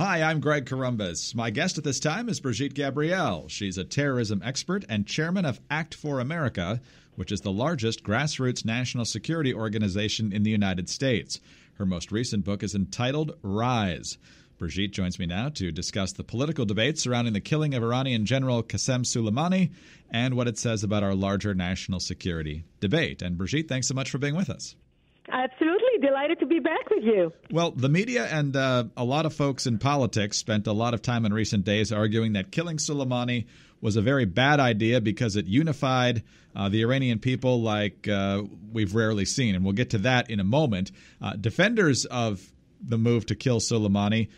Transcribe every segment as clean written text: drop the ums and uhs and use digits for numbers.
Hi, I'm Greg Corombos. My guest at this time is Brigitte Gabriel. She's a terrorism expert and chairman of Act for America, which is the largest grassroots national security organization in the United States. Her most recent book is entitled Rise. Brigitte joins me now to discuss the political debate surrounding the killing of Iranian General Qasem Soleimani and what it says about our larger national security debate. And Brigitte, thanks so much for being with us. Absolutely. Delighted to be back with you. Well, the media and a lot of folks in politics spent a lot of time in recent days arguing that killing Soleimani was a very bad idea because it unified the Iranian people like we've rarely seen. And we'll get to that in a moment. Defenders of the move to kill Soleimani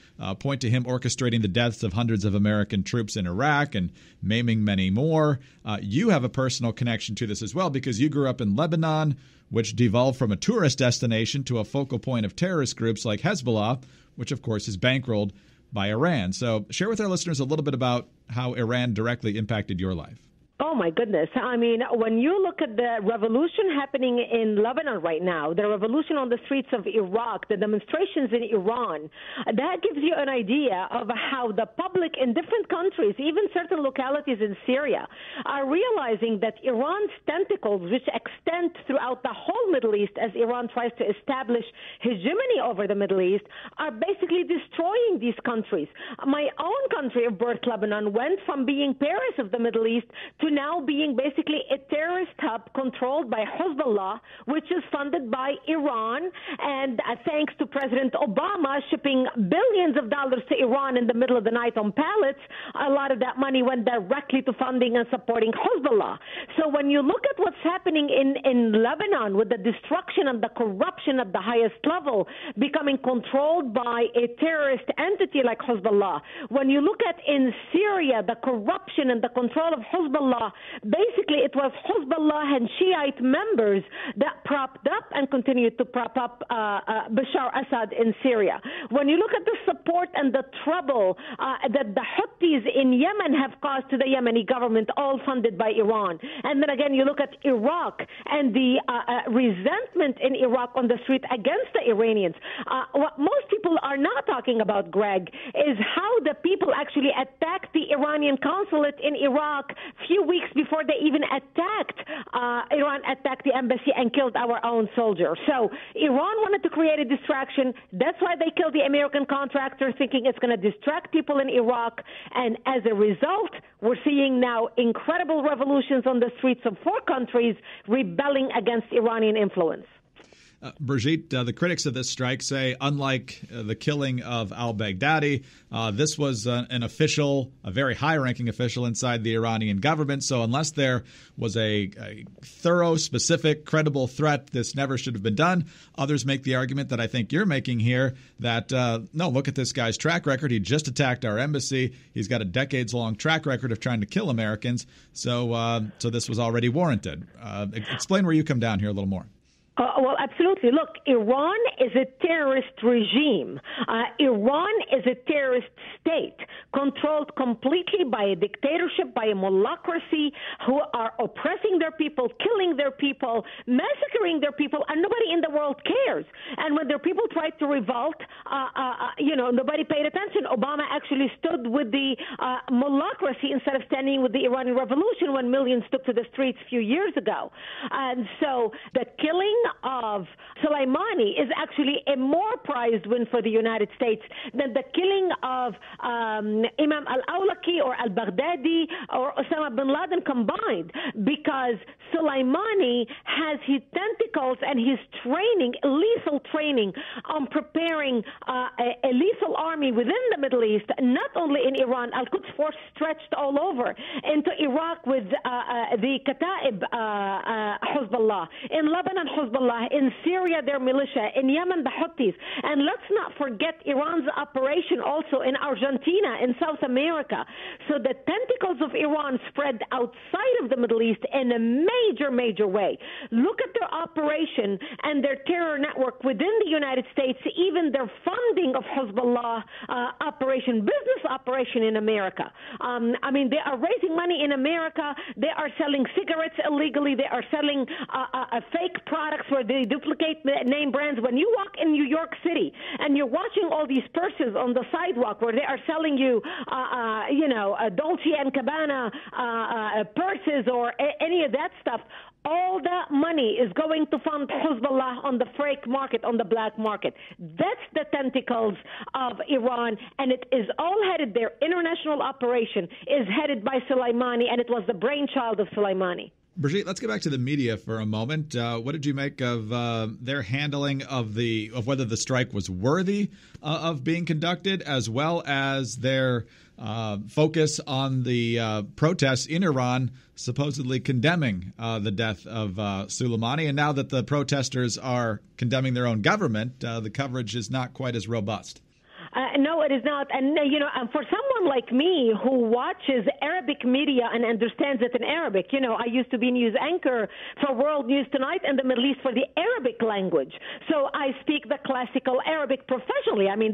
point to him orchestrating the deaths of hundreds of American troops in Iraq and maiming many more. You have a personal connection to this as well because you grew up in Lebanon, which devolved from a tourist destination to a focal point of terrorist groups like Hezbollah, which, of course, is bankrolled by Iran. So share with our listeners a little bit about how Iran directly impacted your life. Oh, my goodness. I mean, when you look at the revolution happening in Lebanon right now, the revolution on the streets of Iraq, the demonstrations in Iran, that gives you an idea of how the public in different countries, even certain localities in Syria, are realizing that Iran's tentacles, which extend throughout the whole Middle East as Iran tries to establish hegemony over the Middle East, are basically destroying these countries. My own country of birth, Lebanon, went from being Paris of the Middle East to now being basically a terrorist hub controlled by Hezbollah, which is funded by Iran, and thanks to President Obama shipping billions of dollars to Iran in the middle of the night on pallets, a lot of that money went directly to funding and supporting Hezbollah. So when you look at what's happening in Lebanon with the destruction and the corruption at the highest level becoming controlled by a terrorist entity like Hezbollah, when you look at in Syria the corruption and the control of Hezbollah, basically, it was Hezbollah and Shiite members that propped up and continued to prop up Bashar Assad in Syria. When you look at the support and the trouble that the Houthis in Yemen have caused to the Yemeni government, all funded by Iran, and then again you look at Iraq and the resentment in Iraq on the street against the Iranians, what most people are not talking about, Greg, is how the people actually attacked the Iranian consulate in Iraq a few weeks before they even attacked, Iran attacked the embassy and killed our own soldier. So Iran wanted to create a distraction. That's why they killed the American contractor, thinking it's going to distract people in Iraq. And as a result, we're seeing now incredible revolutions on the streets of four countries rebelling against Iranian influence. Brigitte, the critics of this strike say, unlike the killing of al-Baghdadi, this was an official, a very high-ranking official inside the Iranian government. So unless there was a thorough, specific, credible threat, this never should have been done. Others make the argument that I think you're making here that, no, look at this guy's track record. He just attacked our embassy. He's got a decades-long track record of trying to kill Americans. So this was already warranted. Explain where you come down here a little more. Well, absolutely. Look, Iran is a terrorist regime. Iran is a terrorist state controlled completely by a dictatorship, by a molocracy, who are oppressing their people, killing their people, massacring their people, and nobody in the world cares. And when their people tried to revolt, nobody paid attention. Obama actually stood with the molocracy instead of standing with the Iranian Revolution when millions took to the streets a few years ago. And so the killing of Soleimani is actually a more prized win for the United States than the killing of Imam al-Awlaki or al-Baghdadi or Osama bin Laden combined, because Soleimani has his tentacles and his training, lethal training, on preparing a lethal army within the Middle East, not only in Iran. Al-Quds Force stretched all over into Iraq with the Kata'ib Hezbollah, in Lebanon Hezbollah, in Syria their militia, in Yemen the Houthis. And let's not forget Iran's operation also in Argentina, in South America. So the tentacles of Iran spread outside of the Middle East in a major, major way. Look at their operation and their terror network within the United States, even their funding of Hezbollah up operation, business operation in America. I mean, they are raising money in America. They are selling cigarettes illegally. They are selling fake products where they duplicate the name brands. When you walk in New York City and you're watching all these persons on the sidewalk where they are selling you, Dolce & Gabbana purses or any of that stuff, all that money is going to fund Hezbollah on the fake market, on the black market. That's the tentacles of Iran, and it is all headed there. International operation is headed by Soleimani, and it was the brainchild of Soleimani. Brigitte, let's get back to the media for a moment. What did you make of their handling of whether the strike was worthy of being conducted, as well as their focus on the protests in Iran supposedly condemning the death of Soleimani? And now that the protesters are condemning their own government, the coverage is not quite as robust. No, it is not. And, for someone like me who watches Arabic media and understands it in Arabic, I used to be news anchor for World News Tonight and the Middle East for the Arabic language. So I speak the classical Arabic professionally. I mean,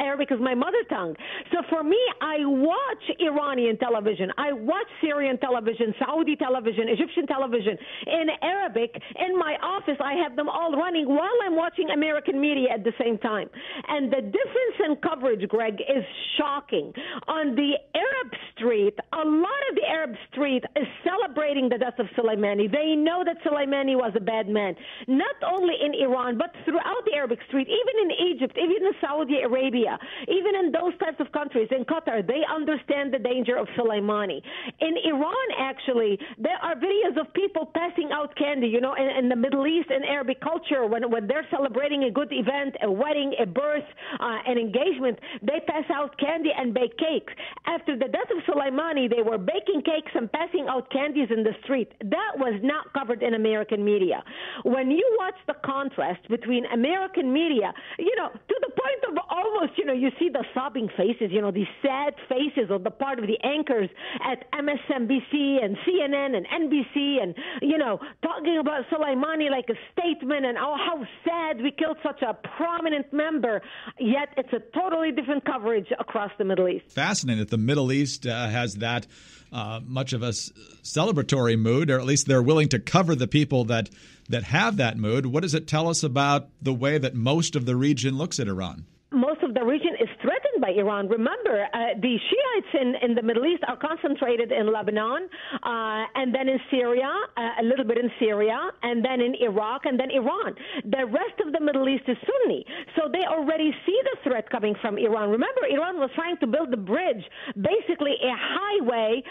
Arabic is my mother tongue. So for me, I watch Iranian television. I watch Syrian television, Saudi television, Egyptian television in Arabic. In my office, I have them all running while I'm watching American media at the same time. And the difference in coverage, Greg, is shocking. On the Arab street, a lot of the Arab street is celebrating the death of Soleimani. They know that Soleimani was a bad man, not only in Iran, but throughout the Arabic street, even in Egypt, even in Saudi Arabia, even in those types of countries, in Qatar, they understand the danger of Soleimani. In Iran, actually, there are videos of people passing out candy, in the Middle East and Arabic culture, when they're celebrating a good event, a wedding, a birth, an engagement. They pass out candy and bake cakes. After the death of Soleimani, they were baking cakes and passing out candies in the street. That was not covered in American media. When you watch the contrast between American media, to the point of almost, you see the sobbing faces, these sad faces on the part of the anchors at MSNBC and CNN and NBC and, talking about Soleimani like a statement and, oh, how sad we killed such a prominent member. Yet it's a totally different coverage across the Middle East. Fascinating that the Middle East has that much of a celebratory mood, or at least they're willing to cover the people that have that mood. What does it tell us about the way that most of the region looks at Iran? Most of the region is threatened by Iran. Remember, the Shiites in the Middle East are concentrated in Lebanon, and then in Syria, a little bit in Syria, and then in Iraq, and then Iran. The rest of the Middle East is Sunni, so they already see the threat coming from Iran. Remember, Iran was trying to build a bridge, basically a highway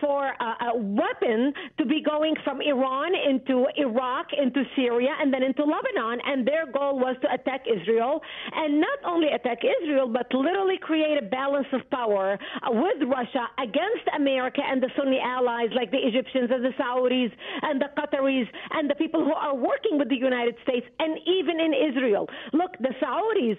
for a weapon to be going from Iran into Iraq, into Syria, and then into Lebanon, and their goal was to attack Israel, and not only attack Israel, but literally create a balance of power with Russia against America and the Sunni allies like the Egyptians and the Saudis and the Qataris and the people who are working with the United States and even in Israel. Look, the Saudis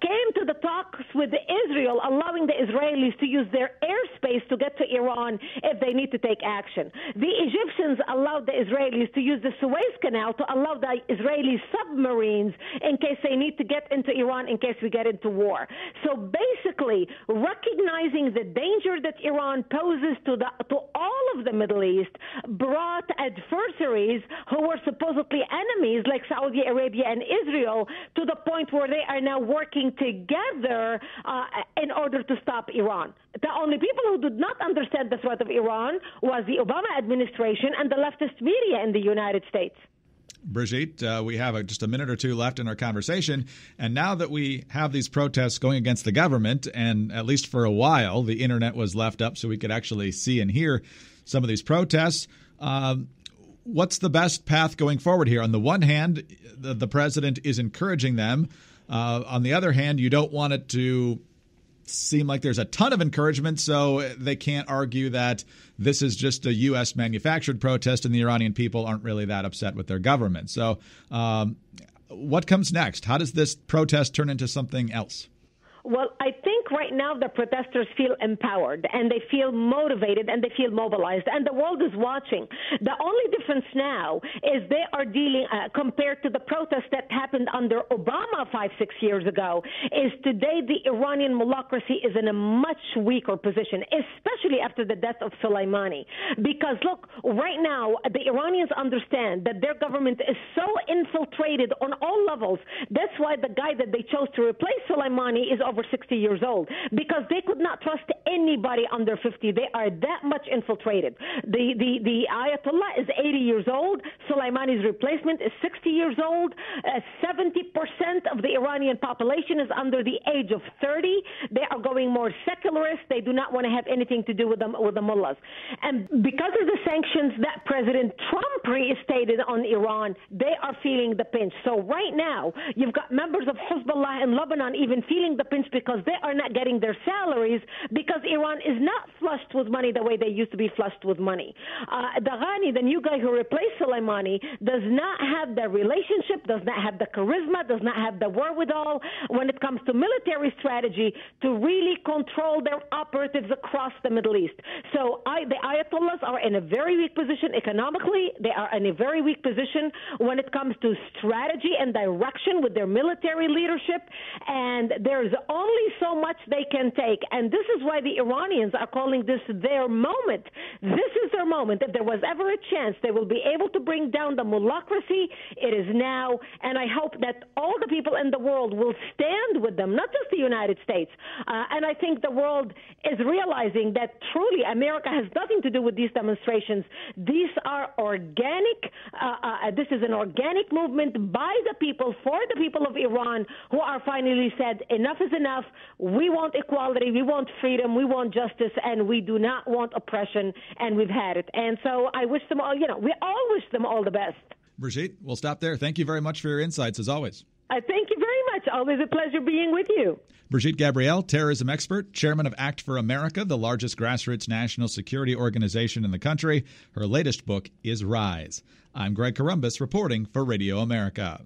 came to the talks with Israel, allowing the Israelis to use their airspace to get to Iran if they need to take action. The Egyptians allowed the Israelis to use the Suez Canal to allow the Israeli submarines in case they need to get into Iran, in case we get into war. So basically, recognizing the danger that Iran poses to all of the Middle East brought adversaries who were supposedly enemies like Saudi Arabia and Israel to the point where they are now working together in order to stop Iran. The only people who did not understand the threat of Iran was the Obama administration and the leftist media in the United States. Brigitte, we have just a minute or two left in our conversation. And now that we have these protests going against the government, and at least for a while, the internet was left up so we could actually see and hear some of these protests. What's the best path going forward here? On the one hand, the president is encouraging them. On the other hand, you don't want it to seem like there's a ton of encouragement, so they can't argue that this is just a U.S. manufactured protest and the Iranian people aren't really that upset with their government. So what comes next? How does this protest turn into something else? Well, I think right now the protesters feel empowered and they feel motivated and they feel mobilized, and the world is watching. The only difference now is they are dealing, compared to the protests that happened under Obama 5-6 years ago, is today the Iranian bureaucracy is in a much weaker position, especially after the death of Soleimani. Because look, right now the Iranians understand that their government is so infiltrated on all levels. That's why the guy that they chose to replace Soleimani is over 60 years old, because they could not trust anybody under 50. They are that much infiltrated. The Ayatollah is 80 years old. Soleimani's replacement is 60 years old. 70% of the Iranian population is under the age of 30. They are going more secularist. They do not want to have anything to do with the mullahs. And because of the sanctions that President Trump reinstated on Iran, they are feeling the pinch. So right now, you've got members of Hezbollah in Lebanon even feeling the pinch because they are not getting their salaries because Iran is not flushed with money the way they used to be flushed with money. Ghani, the new guy who replaced Soleimani, does not have the relationship, does not have the charisma, does not have the wherewithal when it comes to military strategy to really control their operatives across the Middle East. So the Ayatollahs are in a very weak position economically. They are in a very weak position when it comes to strategy and direction with their military leadership, and there's only so much they can take. And this is why the Iranians are calling this their moment. This is their moment. If there was ever a chance they will be able to bring down the mullahcracy, it is now. And I hope that all the people in the world will stand with them, not just the United States. And I think the world is realizing that truly America has nothing to do with these demonstrations. These are organic. This is an organic movement by the people, for the people of Iran, who are finally said, enough is enough. We want equality. We want freedom. We want justice. And we do not want oppression. And we've had it. And so I wish them all, we all wish them all the best. Brigitte, we'll stop there. Thank you very much for your insights, as always. Thank you very much. Always a pleasure being with you. Brigitte Gabriel, terrorism expert, chairman of Act for America, the largest grassroots national security organization in the country. Her latest book is Rise. I'm Greg Corombos reporting for Radio America.